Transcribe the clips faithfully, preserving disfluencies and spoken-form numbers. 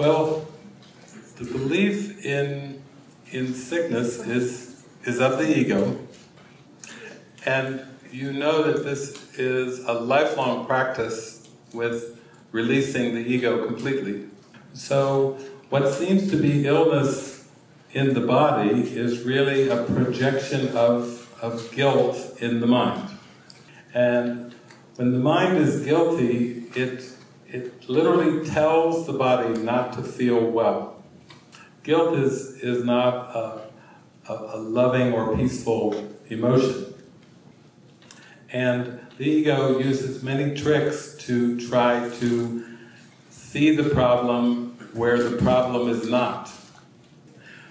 Well, the belief in in sickness is is of the ego, and you know that this is a lifelong practice with releasing the ego completely. So what seems to be illness in the body is really a projection of, of guilt in the mind. And when the mind is guilty, it, it literally tells the body not to feel well. Guilt is, is not a, a, a loving or peaceful emotion. And the ego uses many tricks to try to see the problem where the problem is not.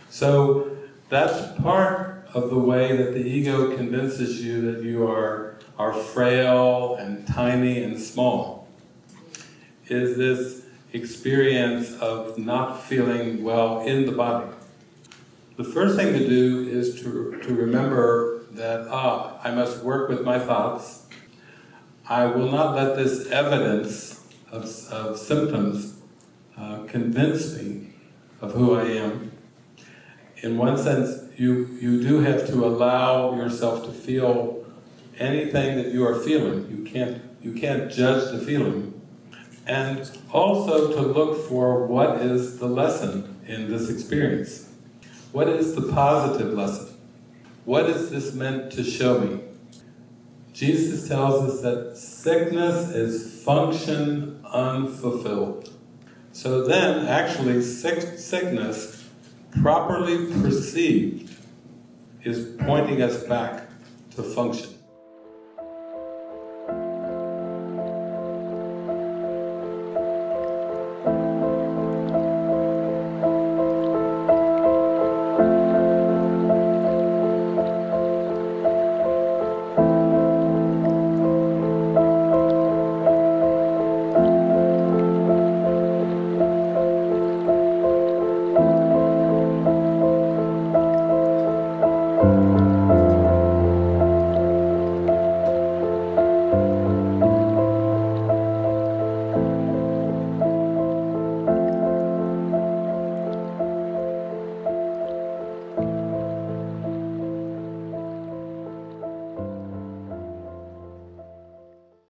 So that's part of the way that the ego convinces you that you are, are frail and tiny and small, is this experience of not feeling well in the body. The first thing to do is to, to remember that, ah, I must work with my thoughts. I will not let this evidence of, of symptoms uh, convince me of who I am. In one sense, you, you do have to allow yourself to feel anything that you are feeling. You can't, you can't judge the feeling. And also to look for what is the lesson in this experience. What is the positive lesson? What is this meant to show me? Jesus tells us that sickness is function unfulfilled. So then, actually, sick, sickness, properly perceived, is pointing us back to function.